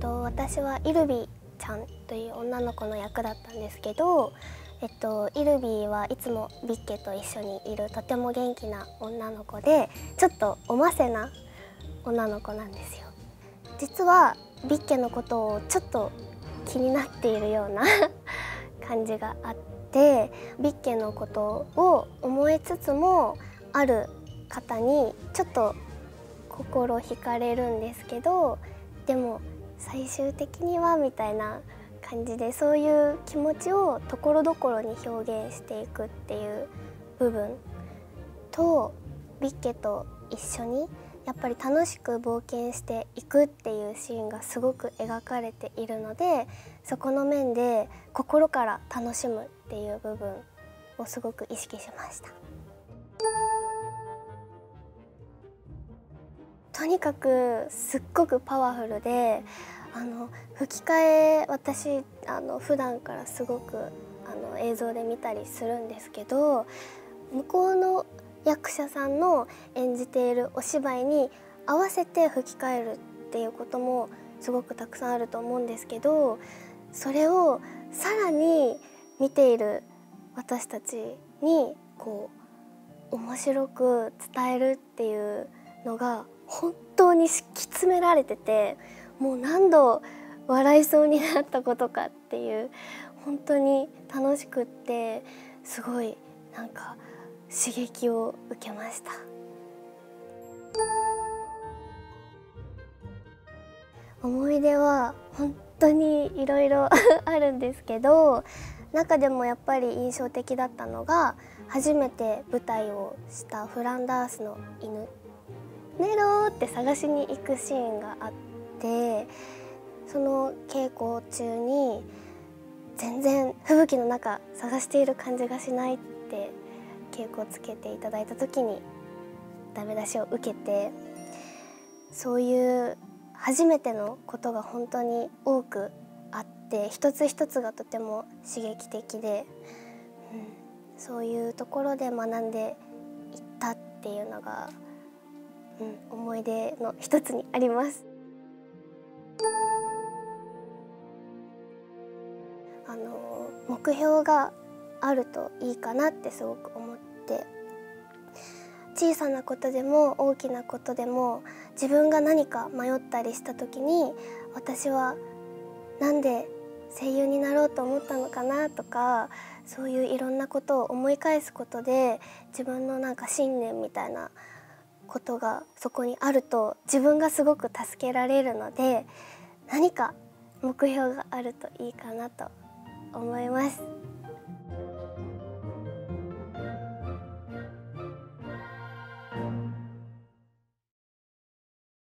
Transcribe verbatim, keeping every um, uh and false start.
と私はイルビちゃんという女の子の役だったんですけど、えっと、イルビはいつもビッケと一緒にいるとても元気な女の子で、ちょっとおませな女の子なんですよ。実はビッケのことをちょっと気になっているような感じがあって、ビッケのことを思いつつもある方にちょっと心惹かれるんですけど、でも最終的にはみたいな感じで、そういう気持ちをところどころに表現していくっていう部分と、ビッケと一緒にやっぱり楽しく冒険していくっていうシーンがすごく描かれているので、そこの面で心から楽しむっていう部分をすごく意識しました。とにかくすっごくパワフルで、あの吹き替え私あの普段からすごくあの映像で見たりするんですけど、向こうの役者さんの演じているお芝居に合わせて吹き替えるっていうこともすごくたくさんあると思うんですけど、それをさらに見ている私たちにこう面白く伝えるっていうのが本当に敷き詰められてて、もう何度笑いそうになったことかっていう、本当に楽しくってすごいなんか刺激を受けました。思い出は本当にいろいろあるんですけど、中でもやっぱり印象的だったのが、初めて舞台をしたフランダースの犬「ネロー」って探しに行くシーンがあって、その稽古中に全然吹雪の中探している感じがしないって稽古をつけていただいた時にダメ出しを受けて、そういう初めてのことが本当に多くあって、一つ一つがとても刺激的で、うん、そういうところで学んでいったっていうのが、うん、思い出の一つにあります。あの目標があるといいかなってすごく思って、小さなことでも大きなことでも自分が何か迷ったりした時に、私はなんで声優になろうと思ったのかなとか、そういういろんなことを思い返すことで、自分のなんか信念みたいなことがそこにあると自分がすごく助けられるので、何か目標があるといいかなと思います。